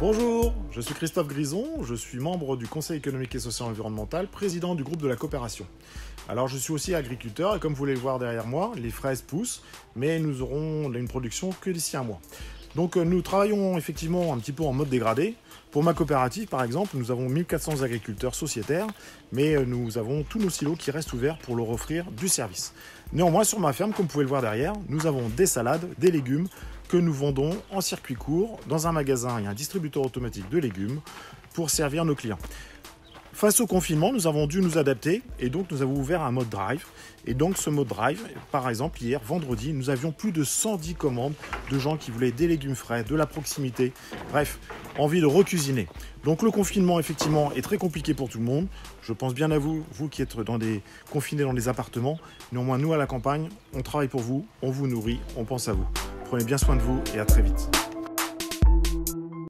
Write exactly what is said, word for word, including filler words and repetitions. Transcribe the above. Bonjour, je suis Christophe Grison, je suis membre du Conseil économique et social environnemental, président du groupe de la coopération. Alors je suis aussi agriculteur et comme vous voulez le voir derrière moi, les fraises poussent, mais nous aurons une production que d'ici un mois. Donc nous travaillons effectivement un petit peu en mode dégradé. Pour ma coopérative par exemple, nous avons mille quatre cents agriculteurs sociétaires, mais nous avons tous nos silos qui restent ouverts pour leur offrir du service. Néanmoins sur ma ferme, comme vous pouvez le voir derrière, nous avons des salades, des légumes que nous vendons en circuit court dans un magasin et un distributeur automatique de légumes pour servir nos clients. Face au confinement, nous avons dû nous adapter et donc nous avons ouvert un mode drive. Et donc ce mode drive, par exemple hier, vendredi, nous avions plus de cent dix commandes de gens qui voulaient des légumes frais, de la proximité, bref, envie de recuisiner. Donc le confinement, effectivement, est très compliqué pour tout le monde. Je pense bien à vous, vous qui êtes dans des, confinés dans des appartements. Néanmoins, nous à la campagne, on travaille pour vous, on vous nourrit, on pense à vous. Prenez bien soin de vous et à très vite.